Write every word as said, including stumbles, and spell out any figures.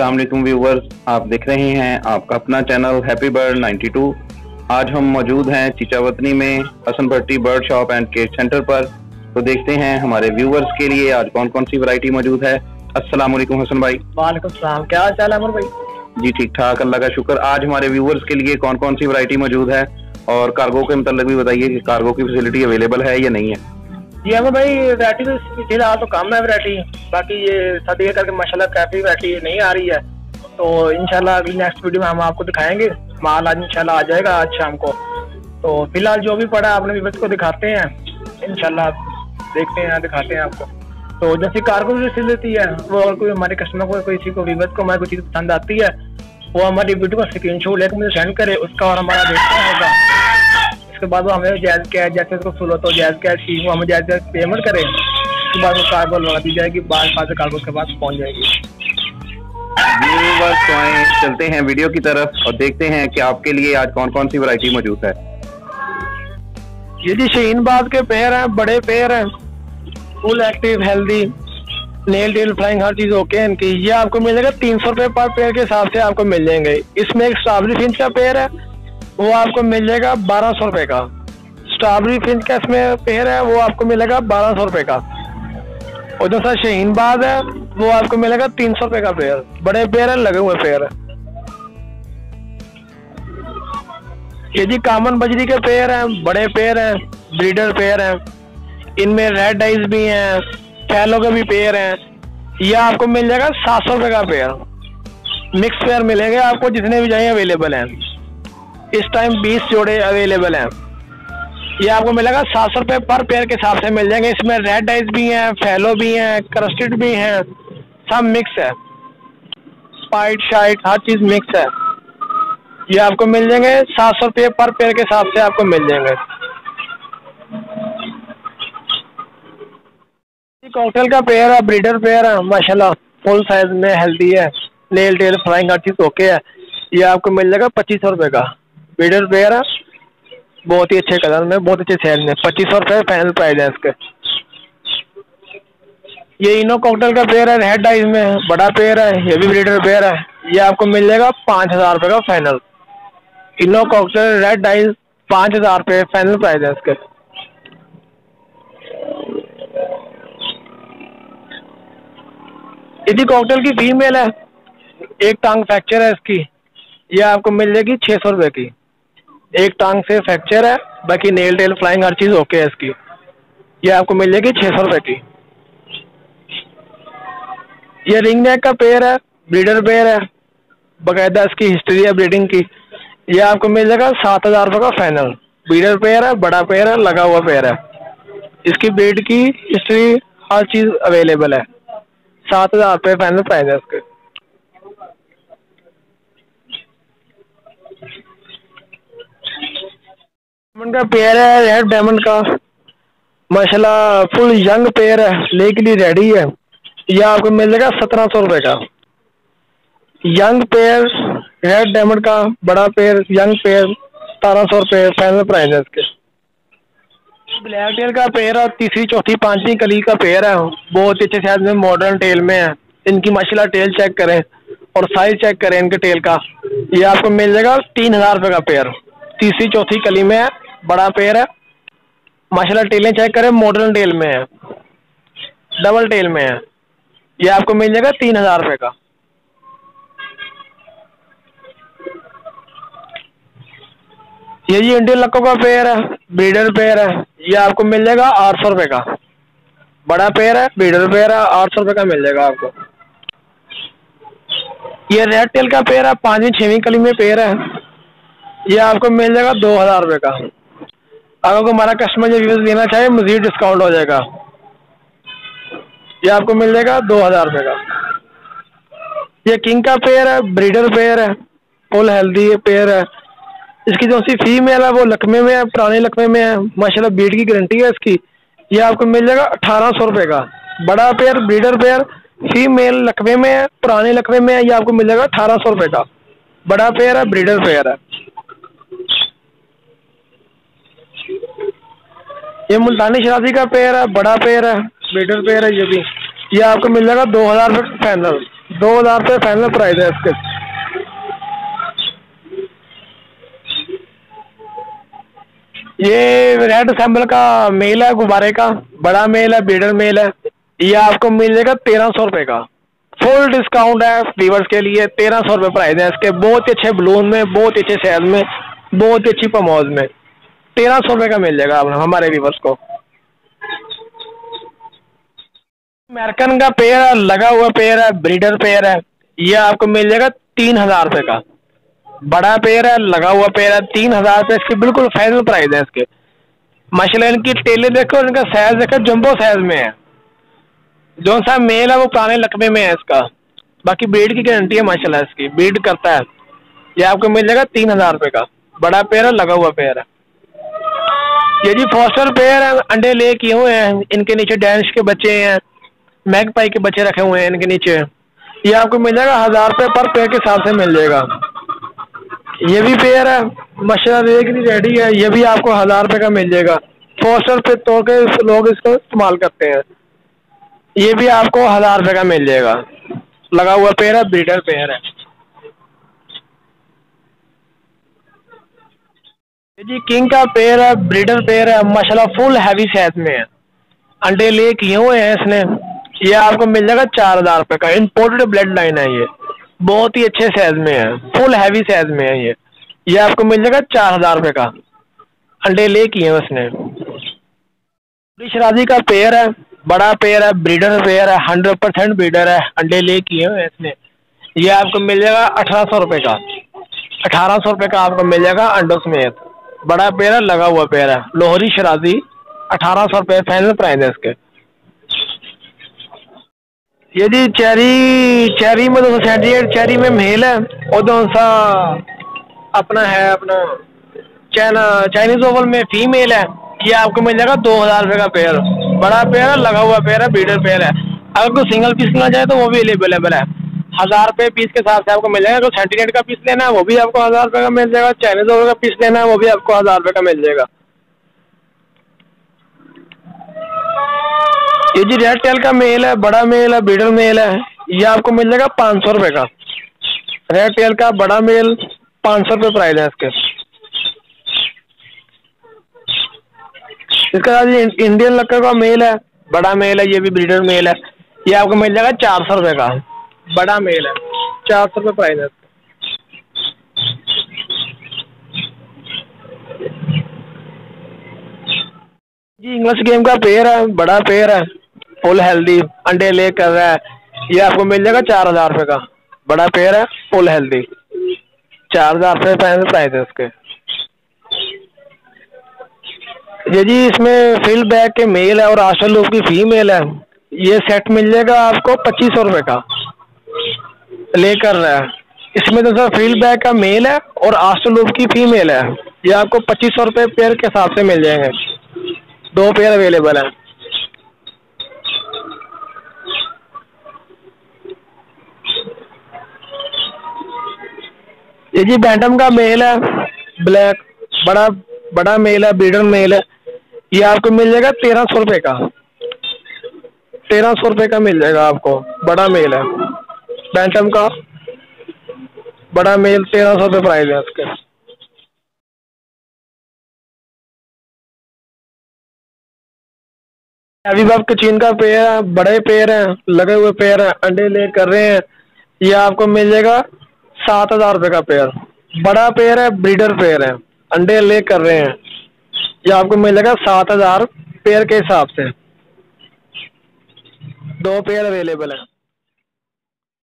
अस्सलाम वालेकुम व्यूवर्स, आप देख रहे हैं आपका अपना channel happy bird ninety two. आज हम मौजूद हैं चिचावतनी में Hasan Bhatti bird shop and cage centre पर। तो देखते हैं हमारे व्यूवर्स के लिए आज कौन कौन सी वैरायटी मौजूद है। अस्सलाम वालेकुम हसन भाई। वालेकुम सलाम, क्या हाल चाल है अमर भाई? जी ठीक ठाक, अल्लाह का शुक्र। आज हमारे व्यूवर्स के लिए कौन कौन सी वैरायटी मौजूद है और कार्गो के मतलब भी बताइए कि कार्गो की फैसिलिटी अवेलेबल है या नहीं है। जी अमर भाई, वैरायटी तो फिलहाल तो कम है वैरायटी, बाकी ये सर्दी के करके माशाल्लाह काफ़ी वैरायटी नहीं आ रही है। तो इंशाल्लाह अगली नेक्स्ट वीडियो में हम आपको दिखाएंगे। माल आज इंशाल्लाह आ जाएगा आज शाम को। तो फिलहाल जो भी पड़ा आपने विवत को दिखाते हैं, इंशाल्लाह देखते हैं दिखाते हैं आपको। तो जैसे कार्गो भी सिल देती है वो, और कोई हमारे कस्टमर को किसी को विवत को हमारी कोई चीज़ पसंद आती है वो हमारी वीडियो का स्क्रीन शॉट लेकर मुझे सेंड करे उसका, और हमारा देखना होगा। उसके बाद वो हमें जायज़ कैश, जैसे उसको सूलत हो जायज़ कैश की वो हमें जायज़ पेमेंट करें। उसके बाद वो कार्गो लगा दी जाएगी, बाद बाद कार्गो के पास पहुंच जाएगी। व्यूअर्स तो आए, चलते हैं वीडियो की तरफ और देखते हैं कि आपके लिए आज कौन कौन सी वैरायटी मौजूद है। ये जी शहीनबाद के पेड़ हैं, बड़े पेड़ हैं, full active healthy, nail tail flying हर चीज़ ओके है इनकी। ये आपको मिलेगा तीन सौ रुपये पर पेड़ के हिसाब से आपको मिल जाएंगे। इसमें एक स्ट्रॉबेरी फिंच का पेड़ है वो आपको मिल जाएगा बारह सौ रुपये का। स्ट्रॉबेरी फिंच का इसमें पेड़ है वो आपको मिलेगा बारह सौ रुपये का। और जो सर शहीनबाज है वो आपको मिलेगा तीन सौ रुपये का पेड़। बड़े पेड़ है, लगे हुए पेड़ है। ये जी कामन बजरी के पेड़ हैं, बड़े पेड़ हैं, ब्रीडर पेड़ हैं। इनमें रेड आइज भी हैं, फैलो के भी पेड़ हैं। यह आपको मिल जाएगा सात सौ रुपये का पेड़। मिक्स पेड़ मिलेंगे आपको जितने भी चाहिए अवेलेबल हैं। इस टाइम बीस जोड़े अवेलेबल हैं। ये आपको मिलेगा सात सौ रुपये पर पेयर के हिसाब से मिल जाएंगे। इसमें रेड आइज भी हैं, फैलो भी हैं, क्रस्टेड भी हैं, सब मिक्स है। स्पाइट शाइट हर चीज़ मिक्स है। ये आपको मिल जाएंगे सात सौ रुपये पर पेयर के हिसाब से आपको मिल जाएंगे। कॉकटेल का पेयर है, ब्रीडर पेयर है, माशाल्लाह फुल साइज में हेल्दी है, नेल टेल फ्लाइंग हर चीज़ ओके है। ये आपको मिल जाएगा पच्चीस सौ रुपये का। ब्रीडर पेयर है, बहुत ही अच्छे कलर में, बहुत अच्छे सेल में, पच्चीस सौ रुपये फाइनल प्राइस है इसके। ये इनो कॉकटेल का पेयर है, रेड डाइज में बड़ा पेयर है, ये भी ब्रीडर पेयर है। ये आपको मिल जाएगा पाँच हज़ार रुपये का final. Ino cocktail red eyes पाँच हज़ार रुपये फाइनल प्राइस है इसके। यदि कॉकटेल की फीमेल है, एक टांग फ्रैक्चर है इसकी, ये आपको मिल जाएगी छः सौ रुपये की। एक टांग से फ्रैक्चर है, बाकी नेल टेल फ्लाइंग हर चीज़ ओके है इसकी। ये आपको मिल जाएगी छः सौ रुपये की। ये रिंगनेक का पेयर है, ब्रीडर पेयर है, बाकायदा इसकी हिस्ट्री है ब्रीडिंग की। ये आपको मिल जाएगा सात हज़ार रुपये का फाइनल। ब्रीडर पेयर है, बड़ा पेयर है, लगा हुआ पेयर है, इसकी ब्रीड की हिस्ट्री हर चीज़ अवेलेबल है। सात हज़ार रुपये फाइनल प्राइस है इसके। का पेयर है रेड डायमंड का, माशाल्लाह फुल यंग पेयर है, ले के लिए रेडी है। यह आपको मिल जाएगा सत्रह सौ रुपये का। यंग पेयर रेड डायमंड का, बड़ा पेयर यंग पेयर, सतारह सौ रुपये फाइनल प्राइस है इसके। ब्लैक टेल का पेयर है, तीसरी चौथी पांचवी कली का पेयर है, बहुत अच्छे साइज में मॉडर्न टेल में है इनकी। माशाल्लाह टेल चेक करें और साइज चेक करें इनके टेल का। ये आपको मिल जाएगा तीन हज़ार रुपये का पेयर। तीसरी चौथी कली में है, बड़ा पेयर है, माशाल्लाह टेलें चेक करें, मॉडर्न टेल में है, डबल टेल में है। ये आपको मिल जाएगा तीन हज़ार रुपये का। ये जी इंडियन लक्को का पेयर है, ब्रीडर पेयर है, ये आपको मिल जाएगा आठ सौ रुपये का। बड़ा पेयर है, ब्रीडर पेयर है, आठ सौ रुपये का मिल जाएगा आपको। ये रेड टेल का पेयर है, पाँचवीं छवीं कली में पेयर है, ये आपको मिल जाएगा दो हज़ार रुपये का। अगर हमारा कस्टमर जो देना चाहिए मज़ीद डिस्काउंट हो जाएगा। ये आपको मिल जाएगा दो हज़ार रुपये का। ये किंग का पेयर है, ब्रीडर पेयर है, फुल हेल्दी पेयर है। इसकी जो सी फीमेल है वो लकमे में है, पुराने लकमे में है, माशाल्लाह ब्रीड की गारंटी है इसकी। ये आपको मिल जाएगा अठारह सौ रुपये का। बड़ा पेयर ब्रीडर पेयर फीमेल लकमे में है, पुराने लकमे में है, ये आपको मिल जाएगा अठारह सौ रुपये का। बड़ा पेयर है, ब्रीडर पेयर है। ये मुल्तानी शराजी का पेयर है, बड़ा पेयर है, ब्रीडर पेयर है, ये भी ये आपको मिल जाएगा दो हज़ार रुपये फाइनल। दो हजार पे फाइनल प्राइस है इसके। ये रेड सैंपल का मेल है, गुब्बारे का बड़ा मेल है, बीडर मेल है। ये आपको मिल जाएगा तेरह सौ रुपये का, फुल डिस्काउंट है व्यूअर्स के लिए। तेरह सौ रुपये प्राइस है इसके। बहुत ही अच्छे बलून में, बहुत ही अच्छे सैज में, बहुत ही अच्छी प्रमोज में। तेरह सौ रुपये का मिल जाएगा आप हमारे व्यूअर्स को। अमेरिकन का पेयर है, लगा हुआ पेयर है, ब्रीडर पेयर है। ये आपको मिल जाएगा तीन हजार रुपये का। बड़ा पेयर है, लगा हुआ पेयर है, तीन हजार रुपये इसकी बिल्कुल फाइनल प्राइस है इसके। माशाल्लाह इनकी टेले देखो, इनका साइज देखो, जंबो साइज में है। जो सा मेल है वो पुराने लकबे में है इसका। बाकी ब्रीड की गारंटी है माशाल्लाह इसकी, ब्रीड करता है। ये आपको मिल जाएगा तीन हजार रुपये का। बड़ा पेयर है, लगा हुआ पेयर है। ये जी फोस्टर पेयर है, अंडे ले किए हुए हैं। इनके नीचे डैनिश के बच्चे हैं, मैगपाई के बच्चे रखे हुए हैं इनके नीचे। ये आपको मिल जाएगा हजार रुपये पर पेयर के हिसाब से मिल जाएगा। ये भी पेयर है माशाल्लाह, एक नहीं रेडी है। ये भी आपको हजार रुपये का मिल जाएगा। फोस्टर पे तोड़ के लोग इसको इस्तेमाल करते हैं। ये भी आपको हजार रुपये का मिल जाएगा। लगा हुआ पेयर है, ब्रीडर पेयर है। जी किंग का पेयर है, ब्रीडर पेयर है माशाल्लाह, फुल हैवी साइज में है। अंडे ले किए हुए हैं इसने। ये आपको मिल जाएगा चार हजार रुपये का। इम्पोर्टेड ब्लड लाइन है ये, बहुत ही अच्छे साइज में है, फुल हैवी साइज में है ये। ये आपको मिल जाएगा चार हजार रुपये का। अंडे ले किए हैं उसने। शराजी का पेयर है, बड़ा पेयर है, ब्रीडर पेयर है, हंड्रेड परसेंट ब्रीडर है, अंडे ले किए हुए हैं इसने। ये आपको मिल जाएगा अठारह सौ रुपये का। अठारह सौ रुपये का आपको मिल जाएगा अंडों समेत। बड़ा पेयर है, लगा हुआ पेयर है, लोहरी शराजी। अठारह सौ रुपये फाइनल प्राइस है इसके। ये जी चेरी, चेरी में दो सौ सेंटीएट, चेरी में मेल है और दो सा अपना है अपना चाइना चाइनीज ओवल में फीमेल है। ये आपको मिल जाएगा दो हजार रुपये का पेयर। बड़ा पेयर है, लगा हुआ पेयर है, ब्रीडर पेयर है। अगर कोई सिंगल पीस लेना चाहे तो वो भी अवेलेबल है। हज़ार रुपये पीस के हिसाब से आपको मिल जाएगा। अगर सेंटीनेट का पीस लेना है वो भी आपको हज़ार रुपये का मिल जाएगा। चाइनीज ओवर का पीस लेना है वो भी आपको हज़ार रुपये का मिल जाएगा। ये जी रेड टेल का मेल है, बड़ा मेल है, ब्रीडर मेल है। ये आपको मिल जाएगा पाँच सौ रुपये का। रेड टेल का बड़ा मेल पाँच सौ रुपये प्राइस है इसके। इसके साथ इंडियन लकड़ा का मेल है, बड़ा मेल है, ये भी ब्रीडर मेल है। ये आपको मिल जाएगा चार सौ रुपये का। बड़ा मेल है, चार सौ रुपये प्राइस है। जी इंग्लिश गेम का पेयर है, बड़ा पेयर है, फुल हेल्दी, अंडे ले कर रहा है। ये आपको मिल जाएगा चार हजार रुपये का। बड़ा पेयर है, फुल हेल्दी, चार हजार रुपये प्राइस है उसके। ये जी इसमें फील्ड बैक के मेल है और ऑस्ट्रेलोप की फीमेल है। ये सेट मिल जाएगा आपको पच्चीस सौ रुपये का। लेकर रहा है इसमें तो सर फील्ड बैक का मेल है और ऑस्ट्रेलोप की फीमेल है। ये आपको पच्चीस सौ रुपये पेयर के हिसाब से मिल जाएंगे। दो पेयर अवेलेबल हैं। ये जी बैंटम का मेल है, ब्लैक, बड़ा बड़ा मेल है, ब्रीडर मेल है। ये आपको मिल जाएगा तेरह सौ रुपये का। तेरह सौ रुपये का मिल जाएगा आपको। बड़ा मेल है बैंटम का, बड़ा मेल, तेरह सौ रुपये प्राइस है इसके। हैवी बर्ड कचीन का पेयर है, बड़े पेयर हैं, लगे हुए पेयर हैं, अंडे ले कर रहे हैं। ये आपको मिल जाएगा सात हजार रुपये का पेयर। बड़ा पेयर है, ब्रीडर पेयर है, अंडे ले कर रहे हैं। ये आपको मिलेगा सात हजार पेयर के हिसाब से। दो पेयर अवेलेबल है।